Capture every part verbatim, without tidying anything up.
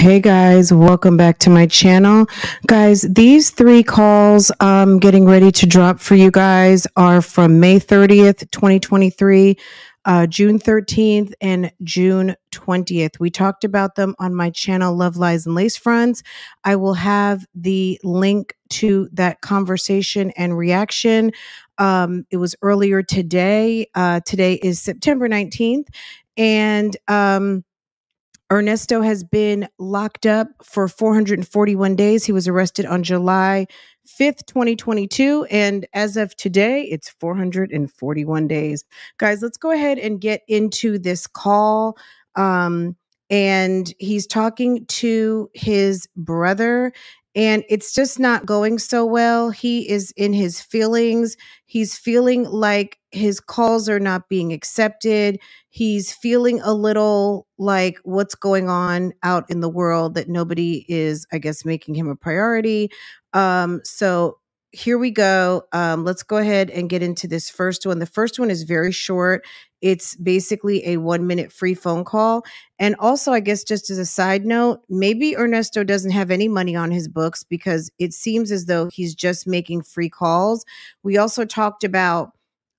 Hey guys, welcome back to my channel. Guys, these three calls I'm getting ready to drop for you guys are from May thirtieth, twenty twenty-three, uh, June thirteenth, and June twentieth. We talked about them on my channel, Love Lies and Lacefronts. I will have the link to that conversation and reaction. Um, it was earlier today. Uh, today is September nineteenth. And, um, Ernesto has been locked up for four hundred forty-one days. He was arrested on July fifth, twenty twenty-two. And as of today, it's four hundred forty-one days. Guys, let's go ahead and get into this call. Um, and he's talking to his brother, and it's just not going so well. He is in his feelings. He's feeling like his calls are not being accepted. He's feeling a little like what's going on out in the world, that nobody is, I guess, making him a priority. Um, so here we go. Um, let's go ahead and get into this first one. The first one is very short. It's basically a one minute free phone call. And also, I guess, just as a side note, maybe Ernesto doesn't have any money on his books, because it seems as though he's just making free calls. We also talked about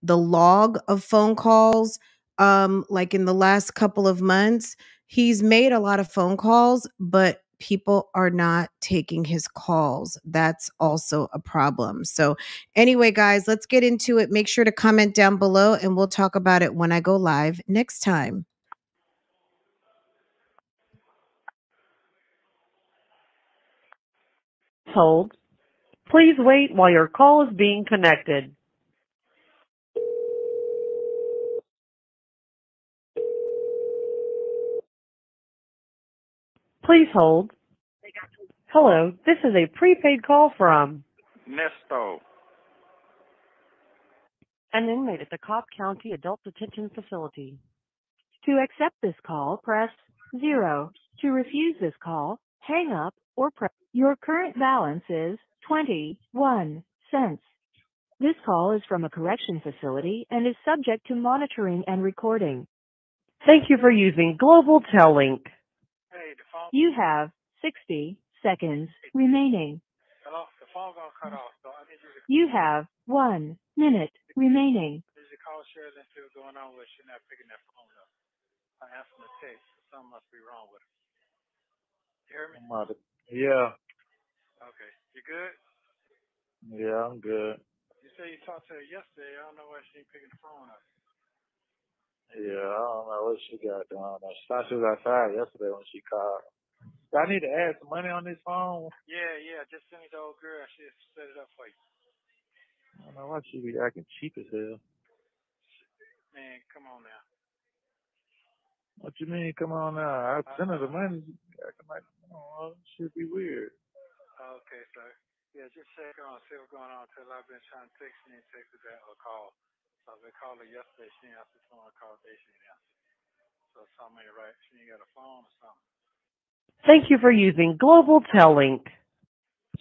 the log of phone calls. Um, like in the last couple of months, he's made a lot of phone calls, but people are not taking his calls. That's also a problem. So anyway, guys, let's get into it. Make sure to comment down below, and we'll talk about it when I go live next time. Hold. Please wait while your call is being connected. Please hold. Hello, this is a prepaid call from Ernesto, an inmate at the Cobb County Adult Detention Facility. To accept this call, press zero. To refuse this call, hang up or press. Your current balance is twenty-one cents. This call is from a correction facility and is subject to monitoring and recording. Thank you for using Global Tel Link. You have sixty seconds remaining. Hello? The phone gonna cut off, so I need you to... You have one minute remaining. Did you call Shirley and see what's going on with you? She's not picking that phone up. I asked him to text. Something must be wrong with her. You hear me? Yeah. Okay. You good? Yeah, I'm good. You said you talked to her yesterday. I don't know why she ain't picking the phone up. Yeah, I don't know what she got done. I thought she was outside yesterday when she called. Do I need to add some money on this phone? Yeah, yeah. Just send me the old girl. She set it up for you. I don't know why she be acting cheap as hell. Man, come on now. What you mean, come on now? I sent her the money. Acting like, oh, she'd be weird. Okay, sir. Yeah, just check on, see what's going on. Until I've been trying to text me and text her back or call. So I called her yesterday, she didn't answer. So I called today, she didn't answer. So something ain't right. She ain't got a phone or something. Thank you for using Global Tel Link.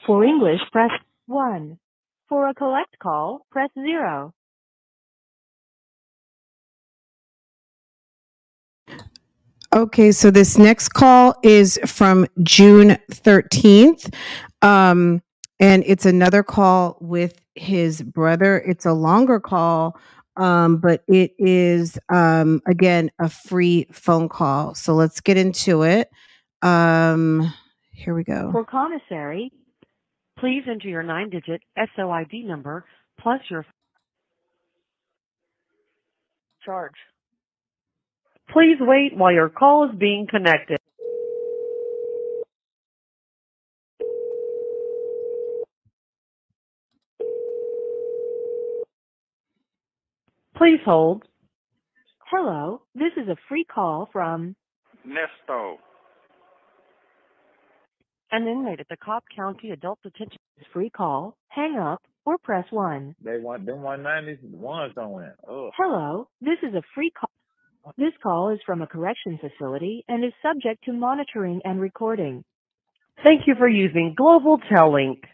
For English, press one. For a collect call, press zero. Okay, so this next call is from June thirteenth. Um, And it's another call with his brother. It's a longer call, um, but it is, um, again, a free phone call. So let's get into it. Um, here we go. For commissary, please enter your nine digit S O I D number plus your charge. Please wait while your call is being connected. Please hold. Hello, this is a free call from Ernesto, an inmate at the Cobb County Adult Detention. Free call, hang up, or press one. They want them one ninety ones don't win. Oh. Hello, this is a free call. This call is from a correction facility and is subject to monitoring and recording. Thank you for using Global Tel Link.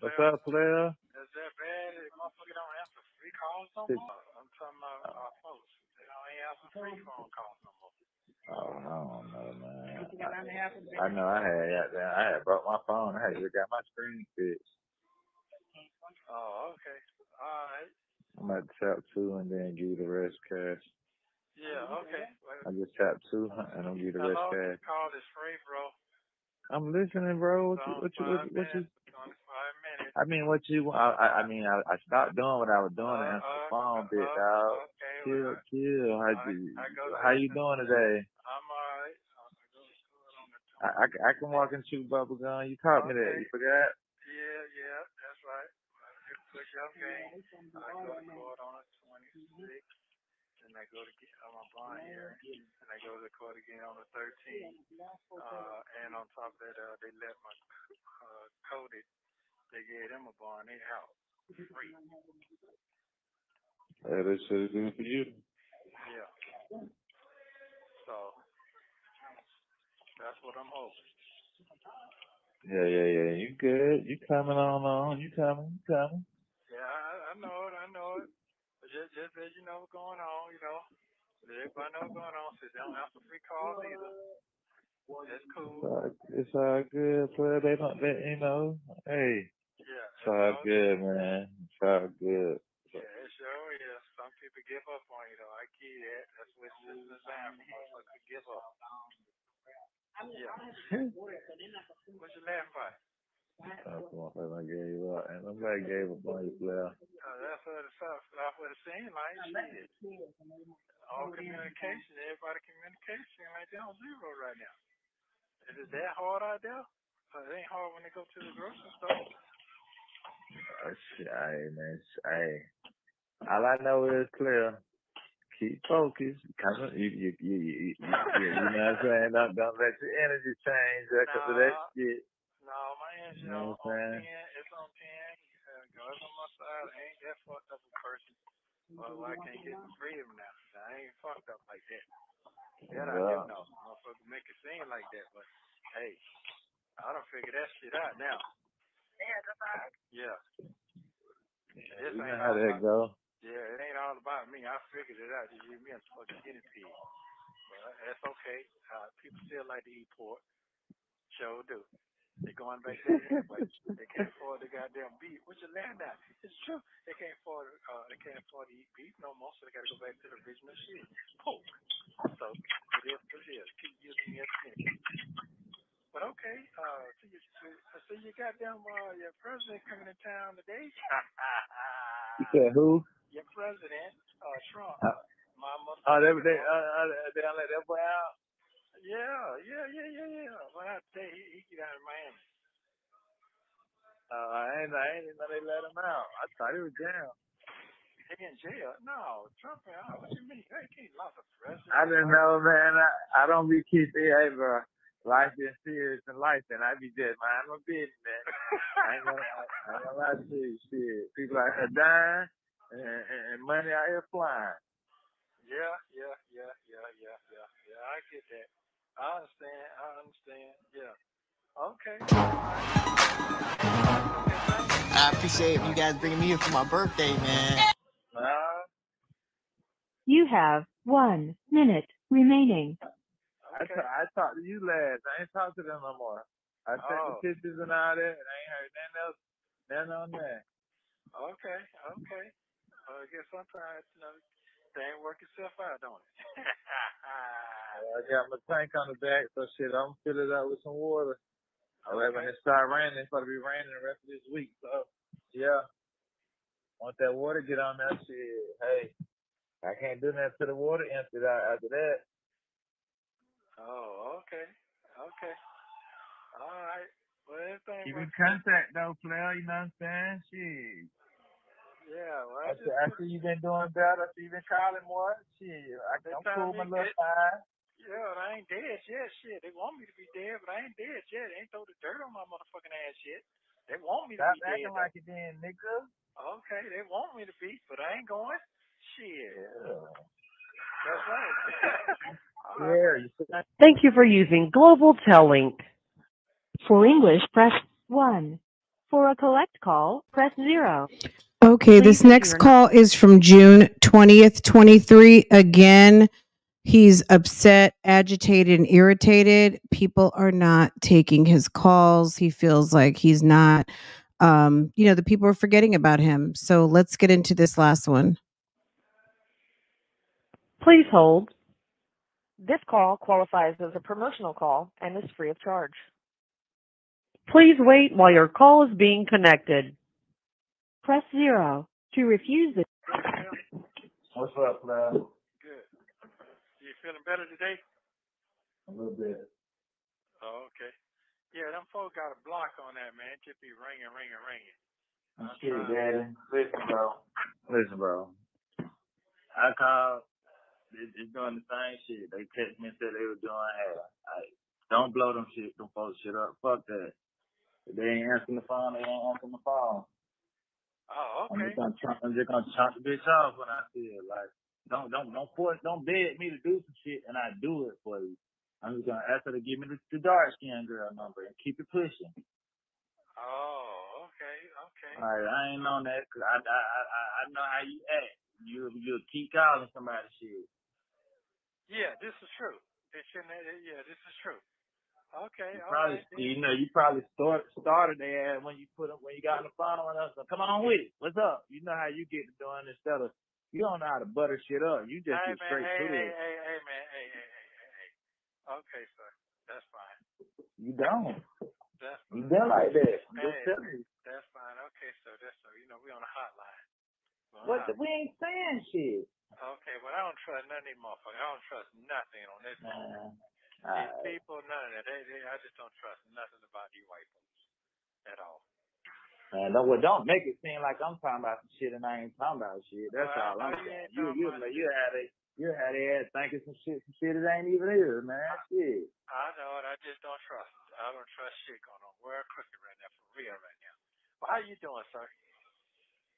What's up, player? Is that bad? Motherfucker don't answer free calls no more. I'm talking about our folks. They don't answer free phone calls no more. Oh, I don't know, man. You know what I mean? I know I had I had broke my phone. I had just got my screen fixed. Oh, okay. All right. I'm about to tap two and then give you the rest cash. Yeah, okay. I just tap two and I'm give you the rest cash. The call is free, bro. I'm listening, bro. What you, what you, what you, what you, what you I mean, what you? I, I mean, I, I stopped doing what I was doing to answer the phone, uh, bitch, dog. Okay, chill, well, chill. How, I, you, I how you doing today? I'm alright. I, I, I can walk and chew bubble gum. You taught okay. me that. You forgot? Yeah, yeah, that's right. Push up game. I go to court on the twenty-sixth, and I go to get on my bond here, and I go to court again on the thirteenth. Uh, and on top of that, uh, they left my uh, coded. They gave them a bond. They out free. Hey, they should have been for you. Yeah. So that's what I'm hoping. Yeah, yeah, yeah. You good? You coming on on? You coming? You coming? Yeah, I, I know it. I know it. But just, just as you know what's going on, you know. Everybody knows what's going on. So they don't have some free calls either. That's cool. It's all, it's all good, player. They don't, they, you know. Hey. Yeah. It's all it's good, good, man. It's all good. Yeah, it sure is. Some people give up on you, though. I get it. That's what this is about. People could give up. Yeah. What you laughing at? I'm glad I gave up. And I'm glad I gave up on you, player. Uh, that's what it's up. That's what it seems like. All communication. Everybody communication like they're on zero right now. Is it that hard out there? Uh, it ain't hard when they go to the grocery store. Oh, shit, hey, man. Hey. All I know is, clear, keep focused. You, you, you, you, you, you know what I'm saying? Don't, don't let your energy change because nah, of that shit. No, nah, my energy you know on ten. It's on ten. God's on my side. I ain't that fucked up a person. Well, I can't get the freedom now. I ain't fucked up like that. Yeah, I do know. Motherfucker make it seem like that, but hey, I don't figure that shit out now. Yeah, that's all right. Yeah. yeah this you ain't know how that go. Yeah, it ain't all about me. I figured it out. Just give me a fucking guinea pig. But that's okay. Uh, people still like to eat pork. Sure do. They're going back there anyway. They can't afford the goddamn beef. What's your land at? It's true. They can't afford uh, they can't afford to eat beef no more, so they gotta go back to the original shit. Pork. So it is what it is. Keep using your skin. But okay, uh so you so you goddamn uh your president coming to town today. You said who? Your president, uh Trump. Uh, My mother Oh they they uh, uh they don't let that boy out. Yeah, yeah, yeah, yeah, yeah. When I say he, he get out of Miami. Uh, I ain't, I ain't even know they let him out. I thought he was down. He in jail? No, Trump out. What you mean? He can't lost a president. I didn't know, man. I, I don't be keeping ever life is serious and life, and I be dead, man. I'm a bitch, man. I ain't gonna, I, I ain't gonna lie to you, shit. People out here dying and, and, and money out here flying. Yeah, yeah, yeah, yeah, yeah, yeah, yeah. I get that. I understand, I understand, yeah. Okay. I appreciate you guys bringing me in for my birthday, man. Uh, you have one minute remaining. Okay. I, I talked to you last. I ain't talked to them no more. I sent oh. the pictures and all that, and I ain't heard nothing else. Nothing on that. Okay, okay. Well, I guess sometimes, you know, they ain't work itself out, don't it? I got my tank on the back, so shit, I'm gonna fill it up with some water. All right, when it start raining, it's gonna be raining the rest of this week. So, yeah, want that water get on that shit? Hey, I can't do nothing to the water emptied out after that. Oh, okay, okay, all right. Well, everything. Keep in contact though, player. You know what I'm saying? Shit. Yeah, well, I, I, see, I see you been doing better. I see you been calling more. Shit, I, I'm cool my little fine. Yeah, I ain't dead yet. Shit, they want me to be dead, but I ain't dead yet. They ain't throw the dirt on my motherfucking ass yet. They want me Stop to be dead. Stop acting like it, then, nigga. Okay, they want me to be, but I ain't going. Shit. Yeah. That's right. Yeah. Thank you for using Global Tel Link. For English, press one. For a collect call, press zero. Okay, this next call is from June twentieth, twenty-three. Again, He's upset, agitated, and irritated. People are not taking his calls. He feels like he's not, um, you know, the people are forgetting about him. So let's get into this last one. Please hold. This call qualifies as a promotional call and is free of charge. Please wait while your call is being connected. Press zero to refuse it. What's up, man? Good. You feeling better today? A little bit. Oh, okay. Yeah, them folks got a block on that, man. It just be ringing, ringing, ringing. I'm sure, Daddy. Listen, bro. Listen, bro. I called. It's doing the same shit. They text me and said they were doing hair. Like, don't blow them shit, them folks shit up. Fuck that. If they ain't answering the phone, they ain't answering the phone. Oh, okay. I'm just gonna chop, I'm just gonna chop the bitch off when I see it. Like, don't, don't, don't force, don't beg me to do some shit, and I do it for you. I'm just gonna ask her to give me the, the dark skin girl number and keep it pushing. Oh, okay, okay. All right, I ain't on that because I, I, I, I know how you act. You, you'll keep calling somebody shit. Yeah, this is true. It's in that, yeah, this is true. Okay. You, all probably, right, you know, you probably start, started there when you put up, when you got in the funnel and us. So come on with it. What's up? You know how you get to doing instead of you don't know how to butter shit up. You just hey, get man, straight hey, to hey, it. Hey, hey, hey, man, hey, hey, hey, hey, hey. Okay, sir, that's fine. You don't. That's fine. You done like that. I'm hey, just telling you. That's fine. Okay, sir, that's so. You know we on a hotline. Well, what? The, we ain't saying shit. Okay, well, I don't trust none of these motherfuckers. I don't trust nothing on this nah, phone. Nah. These people, none of that. They, they, I just don't trust nothing about these white folks at all. Man, no, well, don't make it seem like I'm talking about some shit and I ain't talking about shit. That's well, all I'm saying. You, you, you, you had their ass thinking some shit, some shit that ain't even here, man. I, shit. I know it. I just don't trust it. I don't trust shit going on. We're crooked right now, for real right now. Well, how you doing, sir?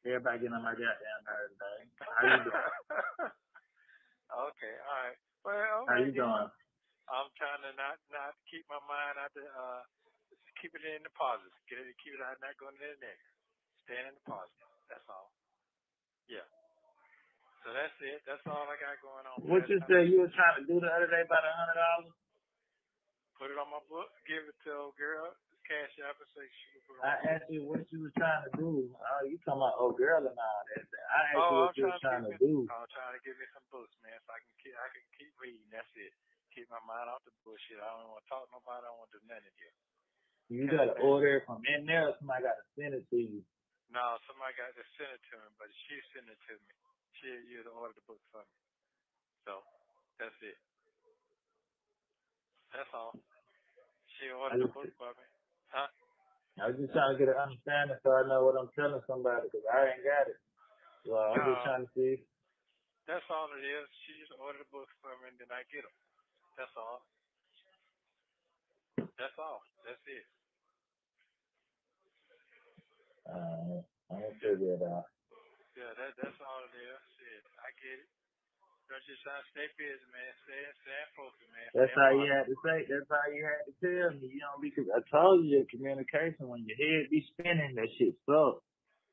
Everybody getting on my goddamn nerves, man. How you doing? Okay, all right. Well, okay. How you doing? I'm trying to not not keep my mind out the uh, keep it in the positive. Get it, keep it out, not going in the negative. Staying in the positive. That's all. Yeah. So that's it. That's all I got going on. What you said you were trying to do the other day about a hundred dollars? Put it on my book. Give it to old girl. Cash up and say, I asked you what you was trying to do. Oh, you talking about old girl and all that? I asked oh, you what I'm you was trying to, to do. Me, I'm trying to give me some books, man, so I can keep I can keep reading. That's it. Keep my mind off the bullshit. I don't want to talk to nobody. I don't want to do nothing to you. You gotta order it from in there. Or somebody gotta send it to you. No, somebody got to send it to me, but she sent it to me. She used to order the book for me. So that's it. That's all. She ordered the book for me. Huh? I was just trying to get an understanding so I know what I'm telling somebody because I ain't got it. So I'm no, just trying to see. That's all it is. She just ordered the books for me and then I get them. That's all. That's all. That's it. Alright. I'm going to figure it out. Yeah, that, that's all it is. Shit, I get it. Don't just try to stay busy, man. Stay, stay focused, man. That's stay how focused. You had to say. That's how you had to tell me. You don't be. I told you your communication when your head be spinning, that shit sucks.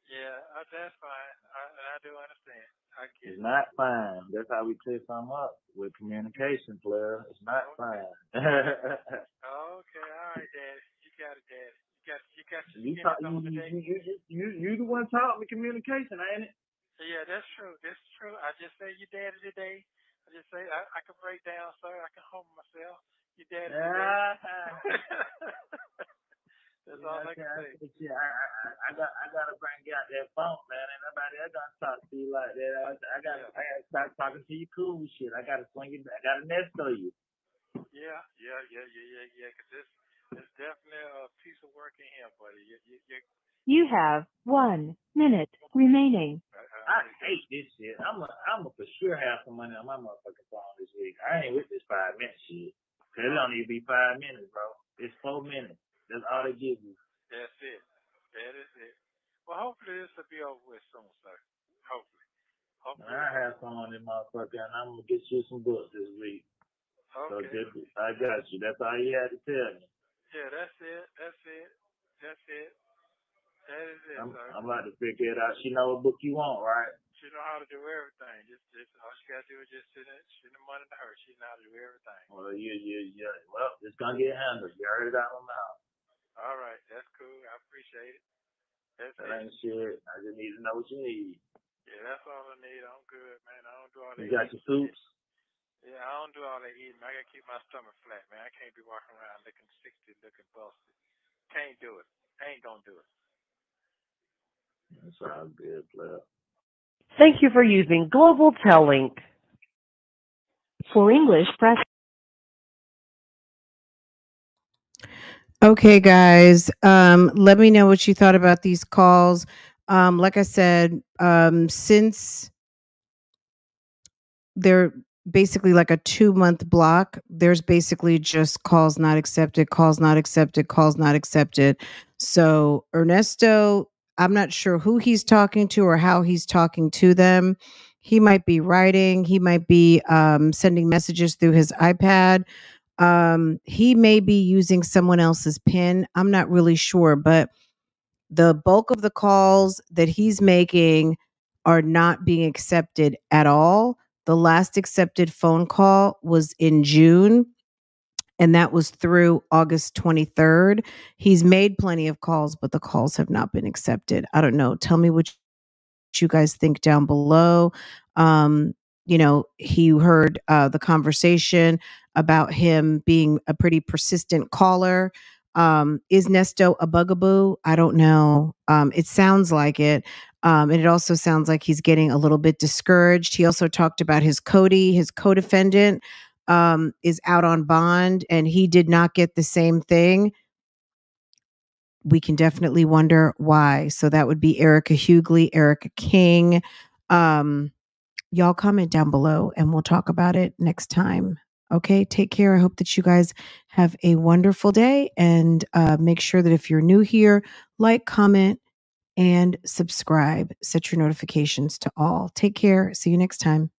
Yeah, I, that's fine. I, I do understand. I get it's it. Not fine. That's how we clear something up with communication, player. It's not okay. Fine. Okay, all right, Daddy. You got it, Daddy. You got, you got your you talk, you, you, you, you, you, you the one taught me communication, ain't it? Yeah, that's true. That's true. I just say your daddy today. I just say I, I can break down, sir. I can humble myself. Your daddy today. That's yeah, all I can say. Yeah, I, I, I got I gotta bring out that phone, man. Ain't nobody else gonna talk to you like that. I, I gotta yeah. I gotta start talking to you cool shit. I gotta swing it. I gotta nest on you. Yeah, yeah, yeah, yeah, yeah, yeah. Cause this is definitely a piece of work in here, buddy. You, you, you, You have one minute remaining. I hate this shit. I'm a, I'm a for sure have some money on my motherfucking phone this week. I ain't with this five minute shit. Cause it don't even be five minutes, bro. It's four minutes. That's all they give you. That's it. That is it. Well, hopefully this will be over with soon, sir. Hopefully. Hopefully. I have some on this motherfucker, and I'm gonna get you some books this week. Okay. So just, I got you. That's all you had to tell me. Yeah, that's it. That's it. That's it. That is it, I'm, I'm about to figure it out. She know what book you want, right? She know how to do everything. Just, just all she got to do is just send it, send the money to her. She know how to do everything. Well, you, you, you. Well, it's gonna get handled. You heard that one out. All right, that's cool. I appreciate it. That's that ain't shit. I just need to know what you need. Yeah, that's all I need. I'm good, man. I don't do all that. You got eating. Your soups? Yeah, I don't do all that eating. I gotta keep my stomach flat, man. I can't be walking around looking sixty, looking busted. Can't do it. I ain't gonna do it. That sounds good, player. Thank you for using Global Tel Link. For English, press. Okay, guys. Um, let me know what you thought about these calls. Um, like I said, um, since they're basically like a two-month block, there's basically just calls not accepted, calls not accepted, calls not accepted. So Ernesto, I'm not sure who he's talking to or how he's talking to them. He might be writing. He might be um, sending messages through his iPad. Um, he may be using someone else's PIN. I'm not really sure, but the bulk of the calls that he's making are not being accepted at all. The last accepted phone call was in June, and that was through August twenty-third. He's made plenty of calls, but the calls have not been accepted. I don't know. Tell me what you guys think down below. Um, you know, he heard uh, the conversation about him being a pretty persistent caller. Um, is Nesto a bugaboo? I don't know. Um, it sounds like it. Um, and it also sounds like he's getting a little bit discouraged. He also talked about his Cody, his co-defendant, um, is out on bond, and he did not get the same thing. We can definitely wonder why. So that would be Erica Hughley, Erica King. Um, y'all comment down below and we'll talk about it next time. Okay, take care. I hope that you guys have a wonderful day, and uh, make sure that if you're new here, like, comment, and subscribe. Set your notifications to all. Take care. See you next time.